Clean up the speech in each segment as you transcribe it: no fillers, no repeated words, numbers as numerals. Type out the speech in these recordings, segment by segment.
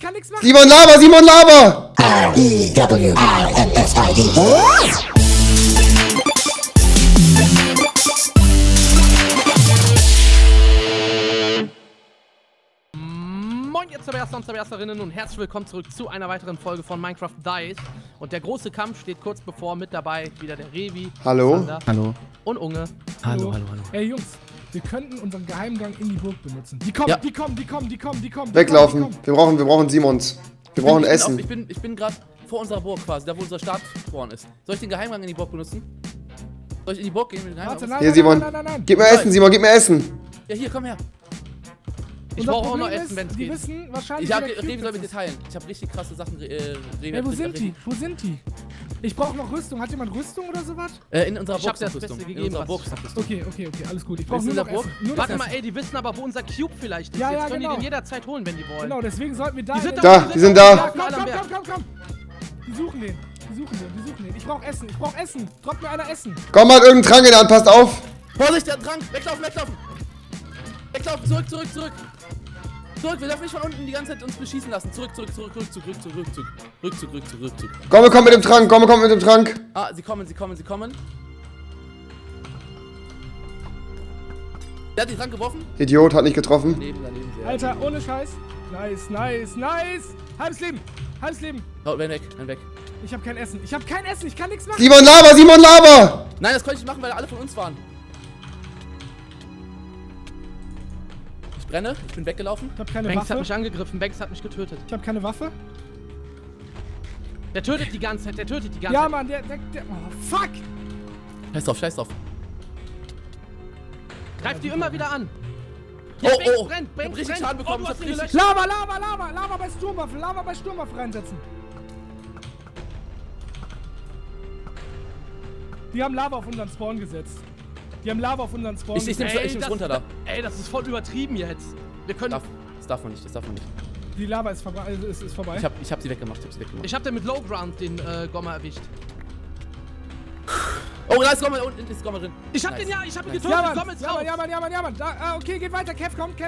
Ich kann nichts machen. Simon Laber, Simon Laber! R-E-W-A-N-S-I-D. Moin, ihr Zerberster und Zerbersterinnen und herzlich willkommen zurück zu einer weiteren Folge von Minecraft Dice. Und der große Kampf steht kurz bevor, mit dabei wieder der Rewi. Hallo. Zander, hallo. Und Unge. Hallo, hallo, hallo, hallo. Hey Jungs. Wir könnten unseren Geheimgang in die Burg benutzen. Die kommen, ja. Die kommen. Weglaufen. Wir brauchen Simons. Wir brauchen Essen. Ich bin gerade vor unserer Burg quasi, da wo unser Start geboren ist. Soll ich den Geheimgang in die Burg benutzen? Soll ich in die Burg gehen? Warte, nein, hier, Simon. Nein. Gib mir Essen, Simon, gib mir Essen. Ja, hier, komm her. Ich brauche auch noch Essen, wenn es geht. Die wissen wahrscheinlich, Rewi soll mit dir teilen. Ich habe richtig krasse Sachen. Ey, wo sind die? Wo sind die? Ich brauche noch Rüstung. Hat jemand Rüstung oder sowas? In unserer Burg ist Rüstung. Okay, alles gut. Ich brauche nur noch Essen. Warte mal, ey, die wissen aber, wo unser Cube vielleicht ist. Jetzt können die den jederzeit holen, wenn die wollen. Genau, deswegen sollten wir da... Die sind da. Komm. Die suchen den. Ich brauche Essen. Droppt mir einer Essen. Komm, hat irgendeinen Trank in der Hand. Passt auf. Vorsicht, der Trank. Weglaufen. Zurück, wir dürfen nicht von unten die ganze Zeit uns beschießen lassen. Zurück. Komm mit dem Trank, komm mit dem Trank. Ah, sie kommen. Der hat den Trank geworfen? Idiot, hat nicht getroffen. Daneben, Alter, ohne Scheiß. Nice. Halbes Leben. Renn weg. Ich hab kein Essen, ich kann nichts machen. Simon Laber! Nein, das konnte ich nicht machen, weil alle von uns waren. Ich bin weggelaufen. Ich hab keine Waffe. Banks hat mich angegriffen, Banks hat mich getötet. Ich hab keine Waffe. Der tötet die ganze Zeit. Ja, Mann, der... Oh, fuck! Scheiß drauf. Greift die immer wieder an. Ja, oh. Banks brennt. Ich hab richtig Schaden bekommen, ich hab richtig... Laber! Laber bei Sturmwaffel reinsetzen. Die haben Laber auf unseren Spawn gesetzt. Ich nehm's runter da. Ey, das ist voll übertrieben jetzt. Wir können... Das darf man nicht. Die Lava ist vorbei. Ich hab sie weggemacht. Ich hab den mit Lowground den Gommer erwischt. Oh, da ist Gommer. Unten ist Gommer drin. Ich hab ihn getötet. Ja, Mann. Okay, geht weiter. Kev kommt.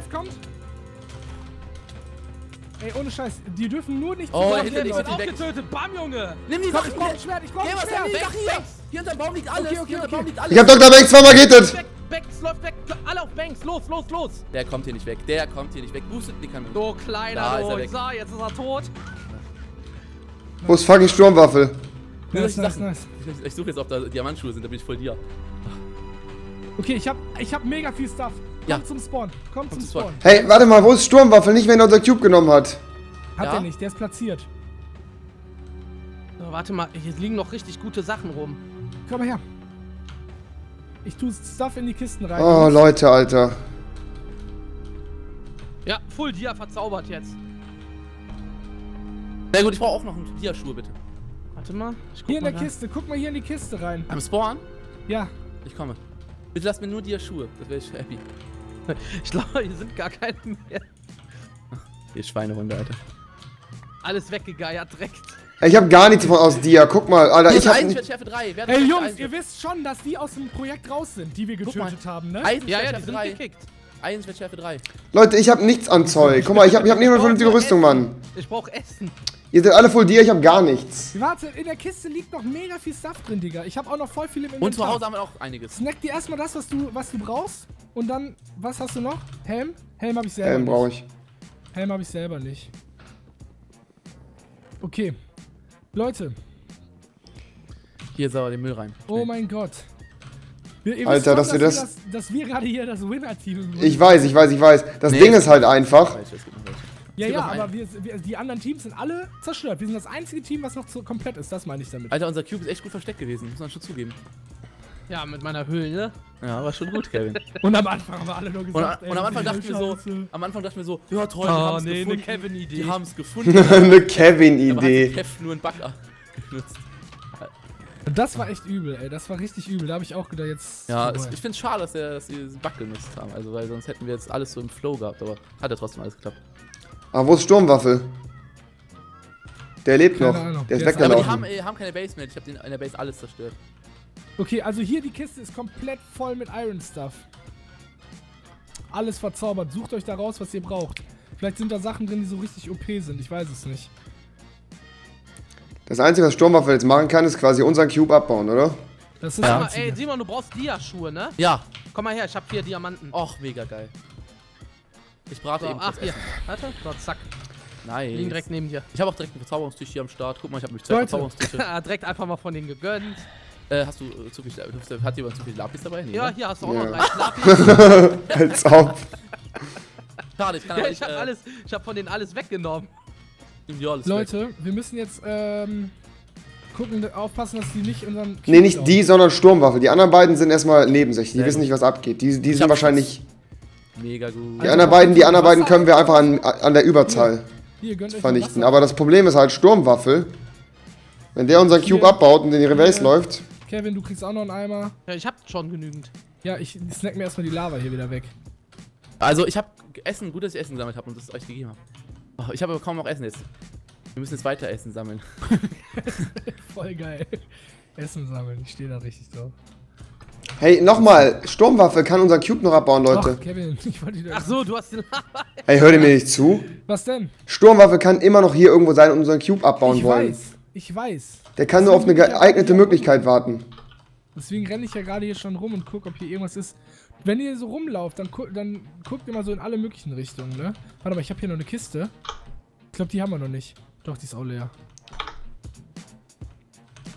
Ey, ohne Scheiß. Die dürfen nur nicht... Oh, ich werd auch getötet. Bam, Junge. Nimm die Waffe. Ich brauch ein Schwert. Hier unter dem Baum liegt alles. Ich hab Dr. Banks zweimal getötet. Banks läuft weg. Alle auf Banks. Los. Der kommt hier nicht weg. Boostet die Kanone. So kleiner. Jetzt ist er tot. Wo ist fucking Sturmwaffel? Nice. Ich suche jetzt, ob da Diamantschuhe sind. Da bin ich voll dir. Okay, ich hab mega viel Stuff. Ja. Komm zum Spawn. Hey, warte mal. Wo ist Sturmwaffel? Nicht, wenn er unser Cube genommen hat. Hat er nicht. Der ist platziert. So, warte mal. Hier liegen noch richtig gute Sachen rum. Komm mal her. Ich tue Stuff in die Kisten rein. Oh, Leute, Alter. Ja, Full Dia verzaubert jetzt. Sehr gut, ich brauche auch noch einen Dia-Schuhe, bitte. Warte mal. Guck mal hier in die Kiste rein. Am Spawn? Ja. Ich komme. Bitte lass mir nur Dia-Schuhe, das wäre ich happy. Ich glaube, hier sind gar keine mehr. Ach, ihr Schweinehunde, Alter. Alles weggegeiert, direkt. Ich hab gar nichts von aus Dia, guck mal, Alter, ich hab... Schärfe 3. Ey Jungs, ihr wisst schon, dass die aus dem Projekt raus sind, die wir getötet haben, ne? Ja, die sind gekickt. Schärfe 3. Leute, ich hab nichts an Zeug, guck mal, ich hab nicht mal vernünftige Rüstung, Mann. Ich brauch Essen. Ihr seid alle voll Dia, ich hab gar nichts. Warte, in der Kiste liegt noch mega viel Stuff drin, Digga. Ich hab auch noch voll viel im Inventar. Und zu Hause haben wir auch einiges. Snack dir erstmal das, was du brauchst. Und dann, was hast du noch? Helm? Helm hab ich selber nicht. Helm brauch ich selber nicht. Okay. Leute. Hier sauber den Müll rein. Schnell. Oh mein Gott. Alter, dass wir gerade hier das Winner-Team... Ich weiß. Das Ding ist halt einfach... Ja, aber die anderen Teams sind alle zerstört. Wir sind das einzige Team, was noch komplett ist. Das meine ich damit. Alter, unser Cube ist echt gut versteckt gewesen. Muss man schon zugeben. Ja, mit meiner Höhle. Ja, war schon gut, Kevin. Und am Anfang haben wir alle nur gesagt... Und am Anfang dachten wir so... Ja, toll, die haben es gefunden. Eine Kevin-Idee. Kev nur einen Bagger benutzt. Das war echt übel, ey. Das war richtig übel. Da habe ich auch gedacht, jetzt... Ja, ich finde es schade, dass sie diesen Bug genutzt haben. Also, weil sonst hätten wir jetzt alles so im Flow gehabt. Aber hat ja trotzdem alles geklappt. Aber wo ist Sturmwaffel? Der lebt noch. Der ist weggelaufen. Aber die haben keine Base mehr. Ich habe in der Base alles zerstört. Okay, also hier die Kiste ist komplett voll mit Iron Stuff. Alles verzaubert. Sucht euch da raus, was ihr braucht. Vielleicht sind da Sachen drin, die so richtig OP sind. Ich weiß es nicht. Das Einzige, was Sturmwaffel jetzt machen kann, ist quasi unseren Cube abbauen, oder? Das ist ja. Ey, Simon, du brauchst Dia-Schuhe, ne? Ja. Komm mal her, ich hab 4 Diamanten. Och, mega geil. Ich brate so, eben. Ach, hier. Warte, so, zack. Nein. Nice. Liegen direkt neben dir. Ich habe auch direkt einen Verzauberungstisch hier am Start. Guck mal, ich habe mich 2 Verzauberungstische. Direkt einfach mal von denen gegönnt. Hast du zu viel, hat jemand zu viel Lapis dabei? Nee, ja, hier hast du auch noch 3 Lapis. Als ob. Schade, ich kann ja, ich hab von denen alles weggenommen. Ja, alles Leute, weg. Wir müssen jetzt gucken, aufpassen, dass die nicht unseren. Nee, nicht laufen. Die, sondern Sturmwaffel. Die anderen beiden sind erstmal neben sich. Die wissen nicht, was abgeht. Die sind wahrscheinlich. Mega gut. Die anderen beiden, können wir einfach an der Überzahl vernichten. Aber das Problem ist halt Sturmwaffel. Wenn der unseren Cube abbaut und in die Reverse läuft. Kevin, du kriegst auch noch einen Eimer. Ja, ich hab schon genügend. Ja, ich snack mir erstmal die Lava hier wieder weg. Also, ich hab Essen, gut, dass ich Essen gesammelt habe und das euch gegeben habe. Oh, ich habe aber kaum noch Essen jetzt. Wir müssen jetzt weiter Essen sammeln. Voll geil. Essen sammeln, ich stehe da richtig drauf. Hey, nochmal, Sturmwaffe kann unser Cube noch abbauen, Leute. Ach, Kevin, ich wollte wieder... Ach so, du hast den... Hey, hört ihr mir nicht zu? Was denn? Sturmwaffe kann immer noch hier irgendwo sein und unseren Cube abbauen wollen. Ich weiß. Der kann nur auf eine geeignete Möglichkeit warten. Deswegen renne ich ja gerade hier schon rum und gucke, ob hier irgendwas ist. Wenn ihr so rumlauft, dann guckt ihr mal so in alle möglichen Richtungen, ne? Warte mal, ich habe hier noch eine Kiste. Ich glaube, die haben wir noch nicht. Doch, die ist auch leer.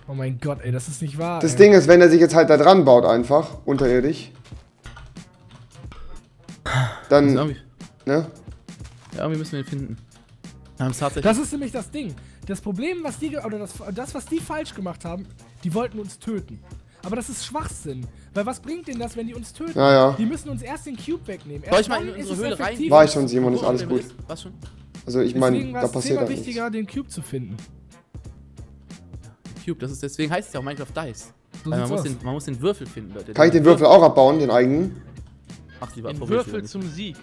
Oh mein Gott, ey, das ist nicht wahr. Das Ding ist, wenn er sich jetzt halt da dran baut einfach, unterirdisch, dann, ne? Ja, irgendwie müssen wir ihn finden. Das ist nämlich das Ding. Das Problem, was die, oder das, was die falsch gemacht haben, die wollten uns töten. Aber das ist Schwachsinn. Weil was bringt denn das, wenn die uns töten? Ja, ja. Die müssen uns erst den Cube wegnehmen. Soll ich mal in unsere Höhle rein? War ich schon, Simon, ist alles gut. Was schon? Also ich meine, da passiert halt nichts. Deswegen war es wichtiger, den Cube zu finden. Cube. Das ist, deswegen heißt es ja auch Minecraft Dice. So man muss den Würfel finden, Leute. Kann ich den Würfel auch abbauen, den eigenen? Mach's lieber. Den Würfel zum Sieg.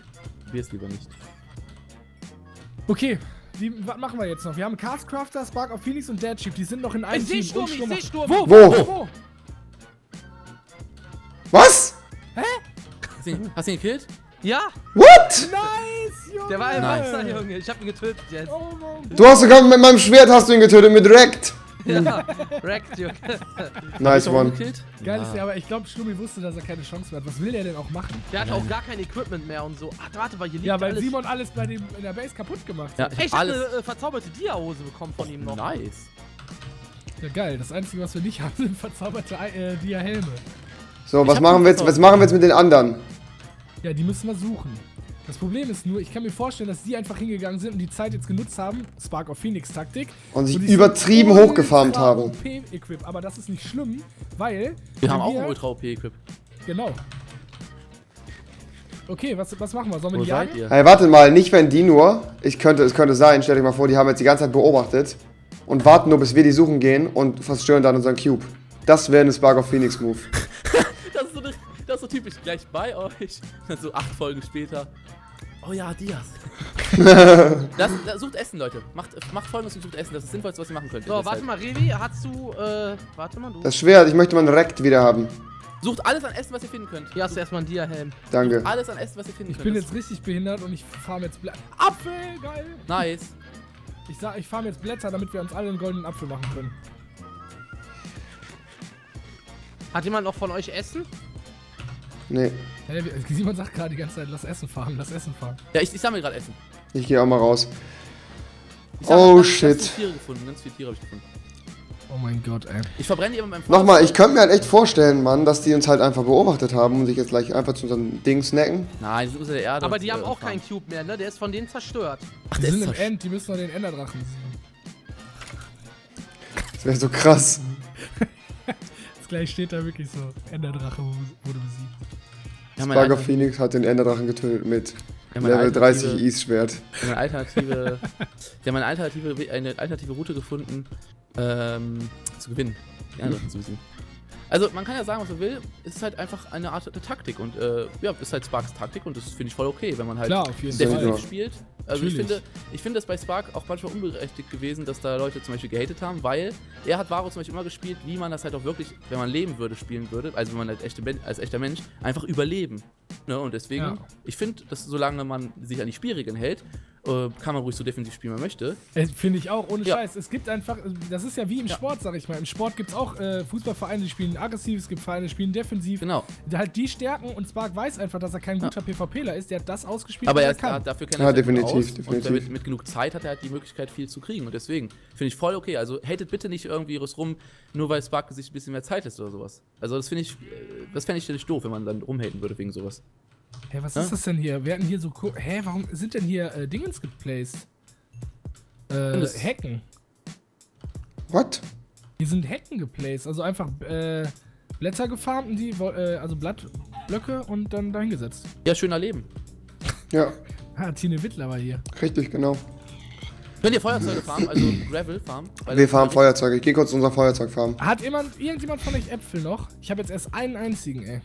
Probier's lieber nicht. Okay, was machen wir jetzt noch? Wir haben Castcrafter, Spark of Phoenix und Dead Sheep. Die sind noch in einem Team. Ich seh Sturm. Wo? Was? Hä? Hast du ihn gekillt? Ja! What? Nice, Junge! Der war ein Meister, Junge. Ich hab ihn getötet jetzt. Oh, du hast sogar mit meinem Schwert getötet, mit Rekt. Ja, wrecked, Junge. Nice one. Geil ist der, aber ich glaube, Schlummi wusste, dass er keine Chance mehr hat. Was will der denn auch machen? Der hat auch gar kein Equipment mehr und so. Ach, warte, weil hier liegt alles. Ja, weil alles. Simon alles bei dem in der Base kaputt gemacht hat. Ja, ich hab eine verzauberte Dia-Hose bekommen von ihm noch. Nice. Ja, geil. Das Einzige, was wir nicht haben, sind verzauberte Dia-Helme. So, was machen wir jetzt mit den anderen? Ja, die müssen wir suchen. Das Problem ist nur, ich kann mir vorstellen, dass die einfach hingegangen sind und die Zeit jetzt genutzt haben, Spark of Phoenix Taktik. Und sich übertrieben hochgefarmt haben. OP-Equip, aber das ist nicht schlimm, weil... Wir haben auch ein Ultra-OP-Equip. Genau. Okay, was machen wir? Sollen wir die jagen? Hey, wartet mal, nicht wenn die nur... Es könnte sein, stellt euch mal vor, die haben jetzt die ganze Zeit beobachtet und warten nur, bis wir die suchen gehen und zerstören dann unseren Cube. Das wäre eine Spark of Phoenix Move. Das ist so typisch gleich bei euch. Dann so 8 Folgen später. Oh ja, Dias. Sucht Essen, Leute. Macht Folgendes und sucht Essen. Das ist das Sinnvollste, was ihr machen könnt. So, warte mal, Rewi, hast du, warte mal, du. Das Schwert, ich möchte mal einen Rekt wieder haben. Sucht alles an Essen, was ihr finden könnt. Hier hast du erstmal einen Dia-Helm. Danke. Sucht alles an Essen, was ihr finden könnt. Ich bin jetzt richtig behindert und ich farm jetzt Blätter. Apfel, geil. Nice. Ich farm jetzt Blätter, damit wir uns alle einen goldenen Apfel machen können. Hat jemand noch von euch Essen? Nee. Simon sagt gerade die ganze Zeit, lass Essen fahren. Ja, ich sammle gerade Essen. Ich gehe auch mal raus. Oh shit. Ich hab Tiere gefunden, ganz viele Tiere habe ich gefunden. Oh mein Gott, ey. Ich verbrenne die immer beim Fahren. Nochmal, ich könnte mir halt echt vorstellen, Mann, dass die uns halt einfach beobachtet haben und sich jetzt gleich einfach zu unserem Ding snacken. Nein, die sind unter der Erde. Aber die haben auch keinen Cube mehr, ne? Der ist von denen zerstört. Ach, die sind im End, die müssen noch den Enderdrachen sehen. Das wäre so krass. Jetzt gleich steht da wirklich so, Enderdrache wurde besiegt. Spark of Phoenix hat den Enderdrachen getötet mit Level 30 Ease-Schwert. Die haben eine alternative Route gefunden, zu gewinnen. Die anderen zu besiegen. Also man kann ja sagen, was man will, es ist halt einfach eine Art der Taktik und ja, ist halt Sparks Taktik und das finde ich voll okay, wenn man halt defensiv spielt. Also ich finde das bei Spark auch manchmal unberechtigt gewesen, dass da Leute zum Beispiel gehatet haben, weil er hat Varo zum Beispiel immer gespielt, wie man das halt auch wirklich, wenn man leben würde, spielen würde, also wenn man halt als echter Mensch einfach überleben. Ne? Und deswegen, ja. Ich finde, dass solange man sich an die Spielregeln hält, kann man ruhig so defensiv spielen, man möchte. Finde ich auch, ohne Scheiß. Es gibt einfach, das ist ja wie im Sport, sag ich mal. Im Sport gibt es auch Fußballvereine, die spielen aggressiv, es gibt Vereine, die spielen defensiv. Genau. Halt die Stärken, und Spark weiß einfach, dass er kein guter PvPler ist, der hat das ausgespielt, aber er kann. Dafür kennt er halt definitiv. Und damit, mit genug Zeit hat er halt die Möglichkeit, viel zu kriegen. Und deswegen finde ich voll okay. Also hatet bitte nicht irgendwie rum, nur weil Spark sich ein bisschen mehr Zeit lässt oder sowas. Also das finde ich, das fände ich natürlich doof, wenn man dann rumhaten würde wegen sowas. Hä, hey, was ist das denn hier? Wir hatten hier so... Hä, warum sind denn hier Dingens geplaced? Hecken. What? Hier sind Hecken geplaced, also einfach Blätter gefarmt und die... also Blattblöcke und dann dahingesetzt. Ja, schöner Leben. Ja. Ah, Tine Wittler war hier. Richtig, genau. Könnt ihr Feuerzeuge farmen, also Gravel farmen? Wir farmen Feuerzeuge, ich geh kurz unser Feuerzeug farmen. Hat irgendjemand von euch Äpfel noch? Ich habe jetzt erst einen einzigen, ey.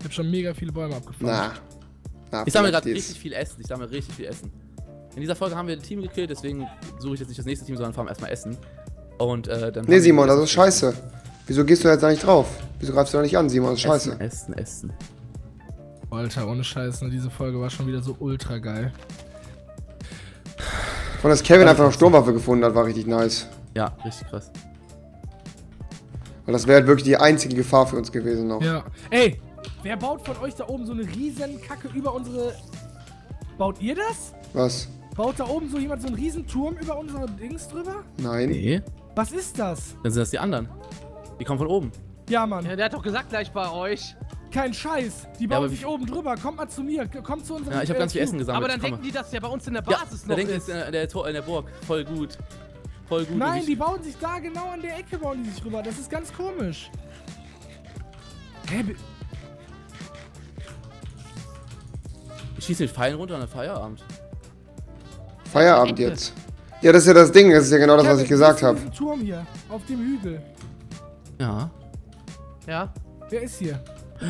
Ich hab schon mega viele Bäume abgefahren. Ich sammle gerade richtig viel Essen. In dieser Folge haben wir ein Team gekillt, deswegen suche ich jetzt nicht das nächste Team, sondern farm erstmal Essen. Und dann. Nee, Simon, das ist scheiße. Wieso gehst du jetzt da nicht drauf? Wieso greifst du da nicht an, Simon? Das ist scheiße. Essen. Alter, ohne Scheiße, diese Folge war schon wieder so ultra geil. Und dass Kevin einfach noch Sturmwaffe gefunden hat, war richtig nice. Ja, richtig krass. Weil das wäre halt wirklich die einzige Gefahr für uns gewesen noch. Ja. Ey! Wer baut von euch da oben so eine riesen Kacke über unsere... Baut ihr das? Was? Baut da oben so jemand so einen riesen Turm über unsere Dings drüber? Nein. Nee. Was ist das? Dann sind das die anderen. Die kommen von oben. Ja, Mann. Ja, der hat doch gesagt gleich bei euch. Kein Scheiß. Die bauen sich oben drüber. Kommt mal zu mir. Kommt zu unserem... Ja, ich hab ganz viel Essen gesammelt. Aber dann denken die, dass der bei uns in der Basis noch ist. Ja, der denkt jetzt in der Burg. Voll gut. Voll gut. Nein, die bauen sich da genau an der Ecke rüber. Das ist ganz komisch. Hä, ich schieße den Pfeilen runter und dann Feierabend. Feierabend jetzt? Ja, das ist ja das Ding. Das ist ja genau das, was ich gesagt habe. Ist ein Turm hier, auf dem Hügel. Ja. Ja. Wer ist hier?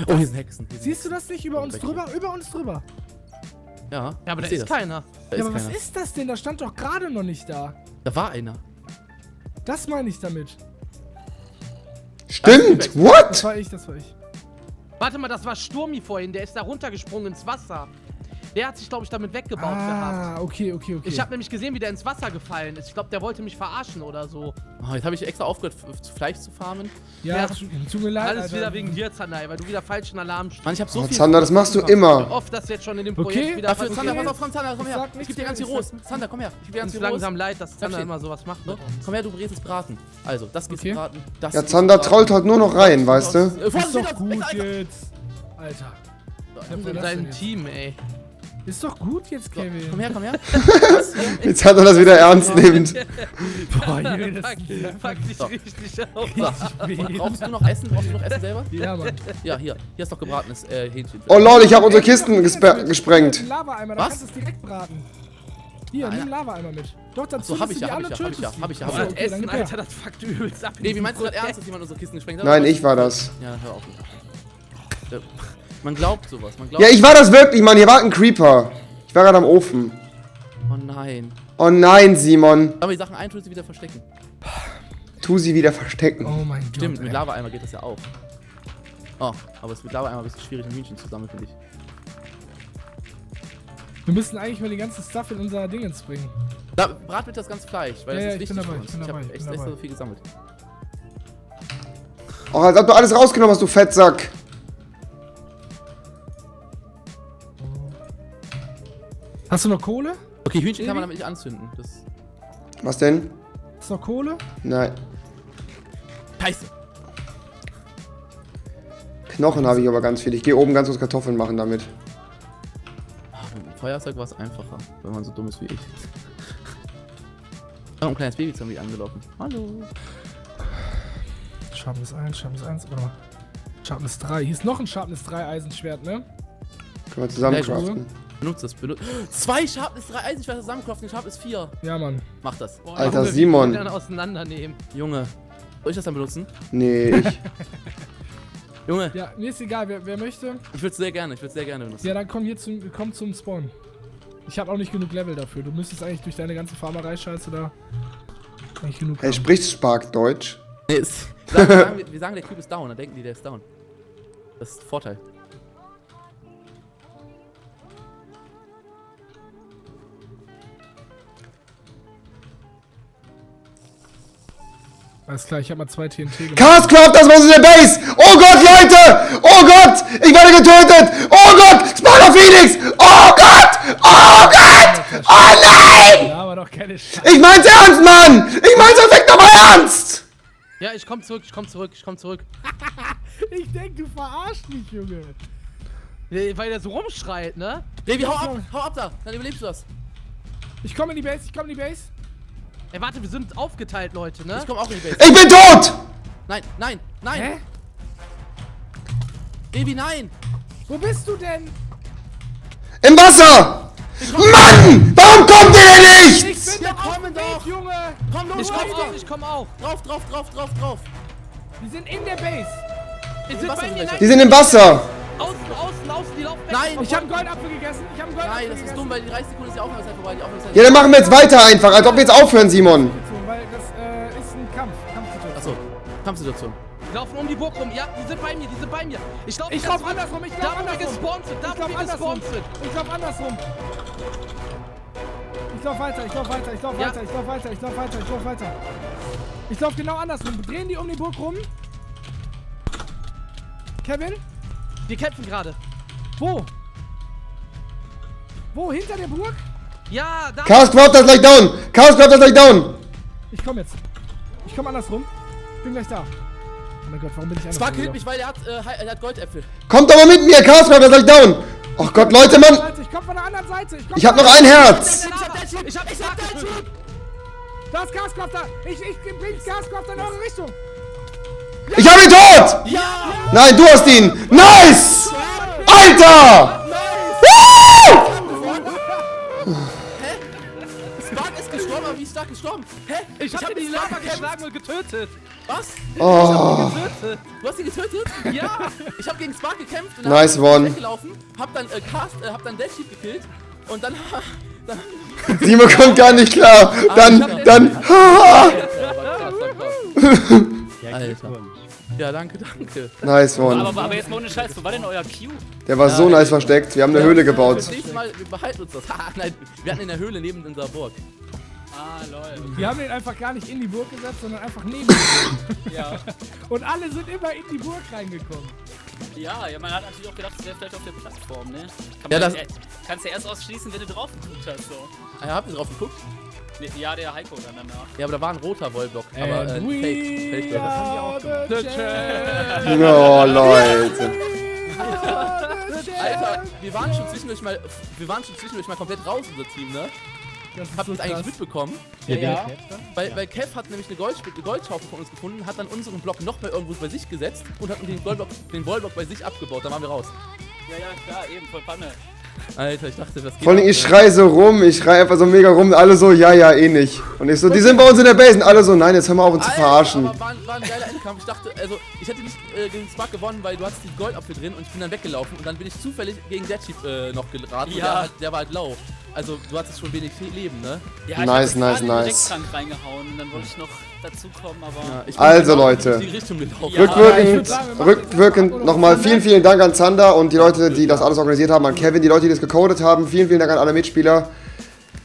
Oh, hier sind Hexen. Siehst du das nicht? Über uns drüber? Über uns drüber. Ja. Ja, aber da ist keiner. Ja, aber was ist das denn? Da stand doch gerade noch nicht da. Da war einer. Das meine ich damit. Stimmt! What? Das war ich, Warte mal, das war Schlummi vorhin. Der ist da runtergesprungen ins Wasser. Der hat sich, glaube ich, damit weggebaut gehabt. Ah, okay, okay, okay. Ich habe nämlich gesehen, wie der ins Wasser gefallen ist. Ich glaube, der wollte mich verarschen oder so. Oh, jetzt habe ich extra aufgehört, Fleisch zu farmen. Ja, tut mir leid. Alles wieder wegen dir, Zanai, weil du wieder falschen Alarm stehst. Mann, ich habe so viel... Zander, das machst du immer. Oft, dass jetzt schon in dem Projekt wieder... Dafür, Zander, pass auf, komm, Zander, komm her. Ich gebe dir ganz viel Rost. Zander, komm her. Ich gebe dir ganz viel Rost. Langsam leid, dass Zander immer sowas macht, ne? Komm her, du redest Braten. Also, das geht's Braten. Ja, Zander traut halt nur noch rein, weißt du? Ist doch gut jetzt. Alter. In seinem Team, ey. Ist doch gut jetzt, Kevin. Komm her, komm her. Jetzt hat er das wieder ernst nehmend. Boah, Junge, das packt dich richtig auf. Brauchst du noch Essen? Brauchst du noch Essen selber? Ja, Mann. Ja, hier. Hier ist doch gebratenes Hähnchen. Oh lol, ich habe unsere Kisten gesprengt. Lava-Eimer, da kannst du es direkt braten. Hier, nimm Lava-Eimer mit. Doch, dann so, hab ich ja. Aber das Essen, Alter, das fuckt übelst ab. Nee, wie meinst du das ernst, dass jemand unsere Kisten gesprengt hat? Nein, ich war das. Ja, hör auf. Man glaubt sowas, Ja, ich war das wirklich, Mann, hier war ein Creeper. Ich war gerade am Ofen. Oh nein. Oh nein, Simon. Aber die Sachen ein, tu sie wieder verstecken. Tu sie wieder verstecken. Oh mein Gott. Stimmt, mit Lava-Eimer geht das ja auch. Oh, aber es ist mit Lava-Eimer ein bisschen schwierig, ein Hühnchen zu sammeln, finde ich. Wir müssten eigentlich mal den ganzen Stuff in unser Ding ins bringen. Da, brat mit das ganze Fleisch, weil das ist wichtig für uns. Ich habe echt so viel gesammelt. Oh, als ob du alles rausgenommen hast, du Fettsack. Hast du noch Kohle? Okay, Hühnchen kann man damit nicht anzünden. Das was denn? Hast du noch Kohle? Nein. Scheiße. Knochen habe ich aber ganz viel. Ich gehe oben ganz kurz Kartoffeln machen damit. Ach, mit dem Feuerzeug war es einfacher, wenn man so dumm ist wie ich. Oh, ein kleines Babyzombie angelaufen. Hallo. Sharpness 1, Sharpness 1, oder? Sharpness 3. Hier ist noch ein Sharpness 3 Eisenschwert, ne? Können wir zusammen craften. Benutzt das, Zwei Sharpness 3 Eisenschwerter zusammencraften, Sharpness 4. Ja, Mann. Mach das. Oh, Alter, Junge, Simon. Dann auseinandernehmen. Junge. Soll ich das dann benutzen? Nee, ich. Junge. Ja, mir ist egal, wer möchte. Ich würde es sehr gerne, benutzen. Ja, dann komm hier zum, Spawn. Ich habe auch nicht genug Level dafür. Du müsstest eigentlich durch deine ganze Farmerei-Scheiße da nicht genug haben. Hey, sprichst Spark Deutsch? Nee, wir sagen, der Cube ist down, dann denken die, der ist down. Das ist ein Vorteil. Alles klar, ich hab mal 2 TNT gemacht. Castcraft, das muss in der Base! Oh Gott, Leute! Oh Gott! Ich werde getötet! Oh Gott! Spider Felix! Oh Gott! Oh Gott! Oh nein! Ich mein's ernst, Mann! Ich mein's perfekt nochmal ernst! Ja, ich komm zurück, ich komm zurück, ich komm zurück. Ich denk, du verarschst mich, Junge. Weil der so rumschreit, ne? Rewi, hau ab da! Dann überlebst du das. Ich komm in die Base, ich komm in die Base. Ey, warte, wir sind aufgeteilt, Leute, ne? Ich komm auch in die Base. Ich bin tot! Nein, nein, nein! Hä? Baby, nein! Wo bist du denn? Im Wasser! Mann! Warum kommt ihr denn nicht? Ich bin ja, doch, Junge! Komm los, ich komm auch! Drauf! Die sind in der Base! Die sind im Wasser! Außen, die laufen weg. Nein, ich hab einen Goldapfel gegessen. Nein, das ist dumm, weil die 30 Sekunden ist die Aufmerksamkeit vorbei. Ja, dann machen wir jetzt weiter einfach, als ob wir jetzt aufhören, Simon. Weil das ist ein Kampf. Kampfsituation. Achso, Kampfsituation. Die laufen um die Burg rum. Ja, die sind bei mir, Ich lauf andersrum, Ich lauf weiter. Ich lauf genau andersrum. Drehen die um die Burg rum. Kevin? Wir kämpfen gerade. Wo? Wo? Hinter der Burg? Ja, da. Chaos droppt das gleich down. Ich komm jetzt. Ich komm andersrum. Ich bin gleich da. Oh mein Gott, warum bin ich andersrum? Spark hilft mich, weil er hat Goldäpfel. Kommt doch mal mit mir. Chaos droppt das gleich down. Oh Gott, Leute, Mann. Ich komm von der anderen Seite. Ich hab noch ein Herz. Ich hab Dead Sheep. Da ist Castcrafter. Ich bring Castcrafter in eure Richtung. Ja. Ich hab ihn tot! Ja! Nein, du hast ihn! Nice! Alter! Nice! Hä? Spark ist gestorben, aber wie ist Spark gestorben? Hä? Ich hab den Lava geschlagen und getötet! Was? Oh. Ich hab ihn getötet! Du hast ihn getötet? Ja! Ich hab gegen Spark gekämpft und nice dann weggelaufen, hab dann Dead Sheep gekillt und dann Simon kommt gar nicht klar! Alter. Ja, danke. Nice one. Aber jetzt mal ohne Scheiß, wo war denn euer Q? Der war so nice versteckt, wir haben eine Höhle gebaut. Das nächste Mal, wir behalten uns das. Nein, wir hatten in der Höhle neben unserer Burg. Ah, lol. Okay. Wir haben den einfach gar nicht in die Burg gesetzt, sondern einfach neben die Burg. Ja. Und alle sind immer in die Burg reingekommen. Ja, man hat natürlich auch gedacht, das wäre vielleicht auf der Plattform, ne? Kannst du erst ausschließen, wenn du drauf geguckt hast, so. Ah, ja, habt ihr drauf geguckt? Ja, der Heiko dann danach. Ja, aber da war ein roter Wallblock, aber fake. Das haben wir auch gemacht. No, Leute. Alter, wir waren schon zwischendurch mal komplett raus, unser Team, ne? Habt ihr das eigentlich mitbekommen? Ja. Weil Kev hat nämlich eine Goldschaufel von uns gefunden, hat dann unseren Block noch mehr irgendwo bei sich gesetzt und hat den Wallblock bei sich abgebaut, dann waren wir raus. Ja, klar, eben, voll Panne. Alter, ich dachte, das geht. Vor allem, ich schrei so rum, ich schrei einfach so mega rum, alle so, ja, eh nicht. Und ich so, die sind bei uns in der Base und alle so, nein, jetzt hör mal auf uns zu verarschen. Aber war ein geiler Endkampf, ich dachte, also, ich hätte nicht gegen Spark gewonnen, weil du hattest die Goldapfel drin und ich bin dann weggelaufen und dann bin ich zufällig gegen Dead Sheep noch geraten und der war halt low. Also, du hattest schon wenig Leben, ne? Ja, nice. Ich hab reingehauen und dann wollte ich noch dazukommen, aber... Ja, ich bin also, Leute, die Richtung gelaufen. Rückwirkend nochmal vielen Dank an Zander und die Leute, die das alles organisiert haben, an Kevin, die Leute, die das gecodet haben. Vielen Dank an alle Mitspieler.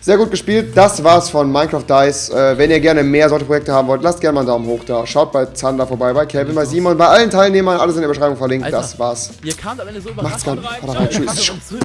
Sehr gut gespielt. Das war's von Minecraft Dice. Wenn ihr gerne mehr solche Projekte haben wollt, lasst gerne mal einen Daumen hoch da. Schaut bei Zander vorbei, bei Kevin, bei Simon, bei allen Teilnehmern. Alles in der Beschreibung verlinkt. Alter, das war's. Ihr kamt am Ende so überraschend rein. Macht's gut.